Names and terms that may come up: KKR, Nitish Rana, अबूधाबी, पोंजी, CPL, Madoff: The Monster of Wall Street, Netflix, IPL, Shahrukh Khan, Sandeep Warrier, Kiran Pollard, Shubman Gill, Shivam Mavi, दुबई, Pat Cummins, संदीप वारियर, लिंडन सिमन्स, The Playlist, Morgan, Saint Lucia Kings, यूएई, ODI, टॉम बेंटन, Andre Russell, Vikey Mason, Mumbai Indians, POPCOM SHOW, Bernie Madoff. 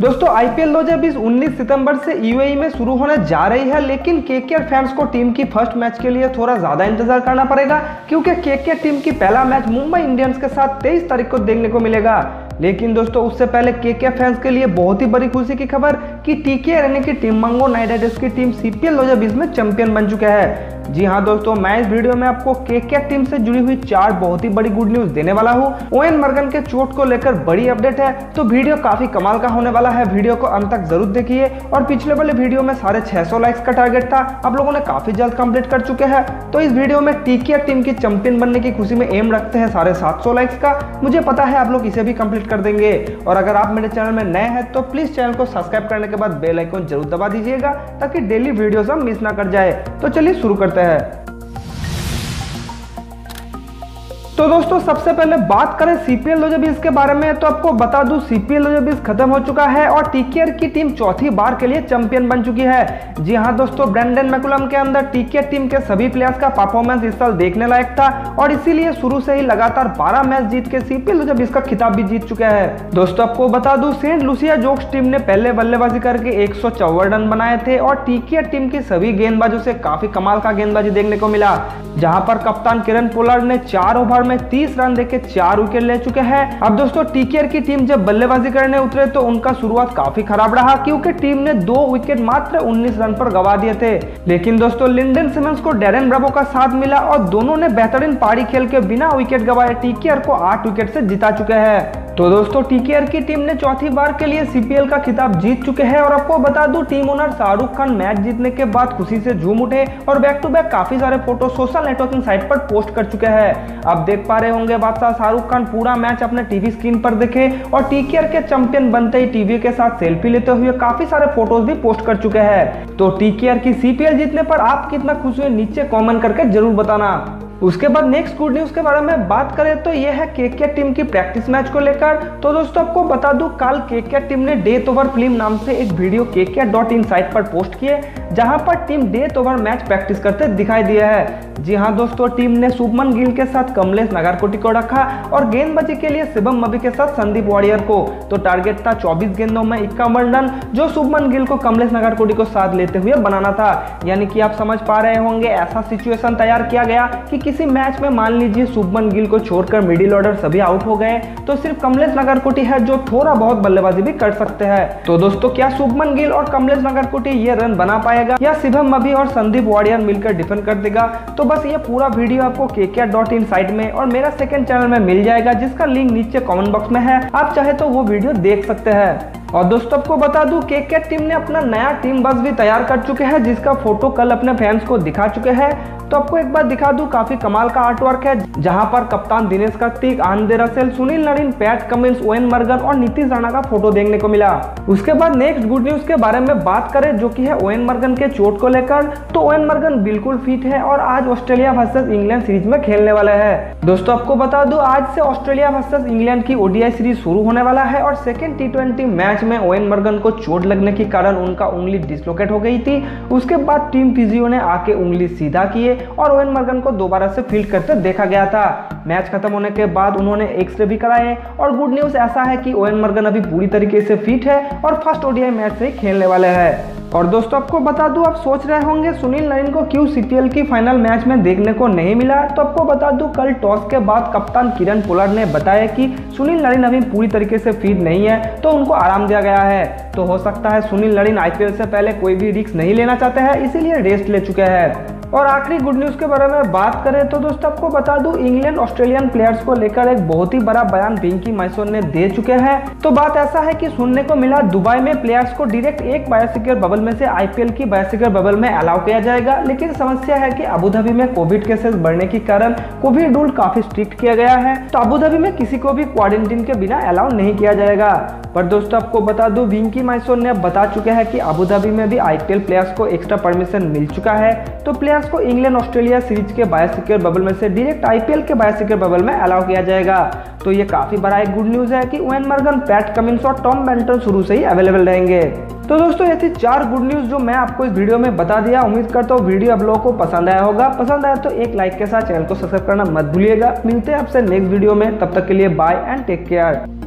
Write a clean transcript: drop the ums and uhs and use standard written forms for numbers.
दोस्तों आईपीएल 2019 सितंबर से यूएई में शुरू होने जा रही है, लेकिन केकेआर फैंस को टीम की फर्स्ट मैच के लिए थोड़ा ज्यादा इंतजार करना पड़ेगा क्योंकि केकेआर टीम की पहला मैच मुंबई इंडियंस के साथ 23 तारीख को देखने को मिलेगा। लेकिन दोस्तों उससे पहले केकेआर फैंस के लिए बहुत ही बड़ी खुशी की खबर कि टीकेआर यानी कि टीम मंगो नाइट राइडर्स की टीम सीपीएल 2020 में चैंपियन बन चुका है। जी हां दोस्तों, मैं इस वीडियो में आपको केकेआर टीम से जुड़ी हुई चार बहुत ही बड़ी गुड न्यूज देने वाला हूं। ओएन मॉर्गन के चोट को लेकर बड़ी अपडेट है, तो वीडियो काफी कमाल का होने वाला है। वीडियो को अंत तक जरूर देखिए। और पिछले वाले वीडियो में 650 लाइक्स का टारगेट था, आप लोगों ने काफी जल्द कंप्लीट कर चुके हैं। तो इस वीडियो में टीकेआर टीम की चैंपियन बनने की खुशी में एम रखते हैं 750 लाइक्स का। मुझे पता है आप लोग इसे भी कंप्लीट कर देंगे। और अगर आप मेरे चैनल में नए हैं तो प्लीज चैनल को सब्सक्राइब करने के बाद बेल आइकन जरूर दबा दीजिएगा ताकि डेली वीडियोस हम मिस ना कर जाए। तो चलिए शुरू करते हैं। तो दोस्तों सबसे पहले बात करें सीपीएल 2020 के बारे में, तो आपको बता दूं सीपीएल 2020 खत्म हो चुका है और टीकेआर की टीम चौथी बार के लिए चैंपियन बन चुकी है। जी हां दोस्तों, ब्रेंडन मैकुलम के अंदर टीकेआर टीम के सभी प्लेयर्स का परफॉर्मेंस इस साल देखने लायक था और इसीलिए शुरू से ही लगातार 12 मैच जीत के सीपीएल 2020 का खिताब भी जीत चुका है। दोस्तों आपको बता दूं सेंट लुसिया जोक्स टीम ने पहले बल्लेबाजी करके 154 रन बनाए थे और टीकेआर टीम के सभी गेंदबाजों से काफी कमाल का गेंदबाजी देखने को मिला, जहाँ पर कप्तान किरण पोलार्ड ने 4 ओवर में 30 रन देके 4 विकेट ले चुके हैं। अब दोस्तों टीकेआर की टीम जब बल्लेबाजी करने उतरे तो उनका शुरुआत काफी खराब रहा क्योंकि टीम ने 2 विकेट मात्र 19 रन पर गवा दिए थे। लेकिन दोस्तों लिंडन सिमन्स को डैरेन ब्रावो का साथ मिला और दोनों ने बेहतरीन पारी खेल के बिना विकेट गवाए टीकेआर को 8 विकेट से जिता चुके हैं। तो दोस्तों टीकेआर की टीम ने चौथी बार के लिए सीपीएल का खिताब जीत चुके हैं। और आपको बता दूं team owner Shahrukh Khan match जीतने के बाद खुशी से झूम उठे और बैक टू बैक काफी सारे फोटो सोशल नेटवर्किंग साइट पर पोस्ट कर चुके हैं। आप देख पा रहे होंगे बादशाह शाहरुख खान पूरा मैच अपने टीवी स्क्रीन पर देखे और टीकेआर के चैंपियन बनते ही टीवी के साथ सेल्फी लेते हुए काफी सारे फोटोज भी पोस्ट कर चुके हैं। तो टीकेआर की सीपीएल जीतने पर आप कितना खुश हुए नीचे कॉमेंट करके जरूर बताना। उसके बाद नेक्स्ट गुड न्यूज के बारे में बात करें तो यह है केकेआर टीम की प्रैक्टिस मैच को लेकर। तो दोस्तों आपको बता दूं कल केकेआर टीम ने डेथ ओवर फिल्म नाम से एक वीडियो केकेआर.इन साइट पर पोस्ट किए, जहां पर team death over match practice करते दिखाई दिया है। जी हां दोस्तों, टीम ने शुभमन गिल के साथ कमलेश नागरकोटी को रखा और गेंदबाजी के लिए शिवम मवी के साथ संदीप वॉरियर को। तो टारगेट था 24 गेंदों में 51 रन, जो शुभमन गिल को कमलेश नागरकोटी को साथ लेते हुए बनाना था। यानी कि आप समझ पा रहे होंगे ऐसा सिचुएशन तैयार किया गया कि किसी मैच में मान लीजिए शुभमन गिल को छोड़कर मिडिल ऑर्डर सभी आउट हो गए तो सिर्फ कमलेश नागरकोटी है जो थोड़ा बहुत बल्लेबाजी भी कर सकते हैं। तो दोस्तों क्या शुभमन गिल और कमलेश नागरकोटी ये रन बना पाएगा या शिवम मवी और संदीप वारियर मिलकर डिफेंड कर देगा? तो बस ये पूरा वीडियो आपको केकेआर.इन साइट में और मेरा सेकंड चैनल में मिल जाएगा, जिसका लिंक नीचे कमेंट बॉक्स में है, आप चाहे तो वो वीडियो देख सकते हैं। और दोस्तों आपको बता दूं केकेआर टीम ने अपना नया टीम बस भी तैयार कर चुके हैं, जिसका फोटो कल अपने फैंस को दिखा चुके हैं। तो आपको एक बार दिखा दूं, काफी कमाल का आर्टवर्क है, जहां पर कप्तान Dinesh Karthik, Andre Russell, Sunil Narine, Pat Cummins, Eoin Morgan और नीतीश राणा का फोटो देखने को मिला। उसके बाद नेक्स्ट गुड न्यूज के बारे में बात करें जो कि है ओएन मॉर्गन के चोट को लेकर। तो ओएन मॉर्गन बिल्कुल फिट है और आज ऑस्ट्रेलिया वर्सेस इंग्लैंड सीरीज में खेलने वाला है। दोस्तों आपको बता दूं आज से ऑस्ट्रेलिया वर्सेस इंग्लैंड की ओडीआई सीरीज शुरू होने वाला है और सेकेंड टी20 मैच में ओएन मॉर्गन को चोट लगने के कारण उनका उंगली डिसलोकेट हो गई थी। उसके बाद टीम फिजियो ने आके उंगली सीधा किए और ओएन मॉर्गन को दोबारा से फील्ड करते देखा गया था। मैच खत्म होने के बाद उन्होंने एक्सरे भी कराए और गुड न्यूज ऐसा है कि ओएन मॉर्गन अभी पूरी तरीके से फिट है और फर्स्ट ओडीआई मैच से खेलने वाले हैं। और दोस्तों आपको बता दूं, आप सोच रहे होंगे सुनील नरीन को क्यों सीपीएल की फाइनल मैच में देखने को नहीं मिला। तो आपको बता दूं कल टॉस के बाद कप्तान किरण पोलार्ड ने बताया कि सुनील नरीन अभी पूरी तरीके से फिट नहीं है तो उनको आराम दिया गया है। तो हो सकता है सुनील नरीन आईपीएल से पहले कोई भी रिस्क नहीं लेना चाहते हैं, इसीलिए रेस्ट ले चुके हैं। और आखिरी गुड न्यूज के बारे में बात करें तो दोस्तों आपको बता दूं इंग्लैंड ऑस्ट्रेलियन प्लेयर्स को लेकर एक बहुत ही बड़ा बयान विकी मैसन ने दे चुके हैं। तो बात ऐसा है कि सुनने को मिला दुबई में प्लेयर्स को डायरेक्ट एक बायोसिक्योर बबल में से आईपीएल की बायोसिक्योर बबल में अलाउ किया जाएगा। लेकिन समस्या है कि अबूधाबी में कोविड केसेस बढ़ने के कारण कोविड रूल काफी स्ट्रिक्ट किया गया है, तो अबूधाबी में किसी को भी क्वारंटीन के बिना अलाउ नहीं किया जाएगा। पर दोस्तों आपको बता दूं विकी मैसन ने बता चुके हैं कि अबूधाबी में भी आईपीएल प्लेयर्स को एक्स्ट्रा परमिशन मिल चुका है, तो प्लेयर प्लेयर्स को इंग्लैंड ऑस्ट्रेलिया सीरीज के बाय सिक्योर बबल में से डायरेक्ट आईपीएल के बाय सिक्योर बबल में अलाउ किया जाएगा। तो ये काफी बड़ा एक गुड न्यूज है कि ओएन मॉर्गन, पैट कमिंस और टॉम बेंटन शुरू से ही अवेलेबल रहेंगे। तो दोस्तों ये थी 4 गुड न्यूज जो मैं आपको इस वीडियो में बता दिया। उम्मीद करता हूँ वीडियो आप लोगों को पसंद आया होगा। पसंद आया तो एक लाइक के साथ चैनल को सब्सक्राइब करना मत भूलिएगा। मिलते हैं आपसे नेक्स्ट वीडियो में, तब तक के लिए बाय एंड टेक केयर।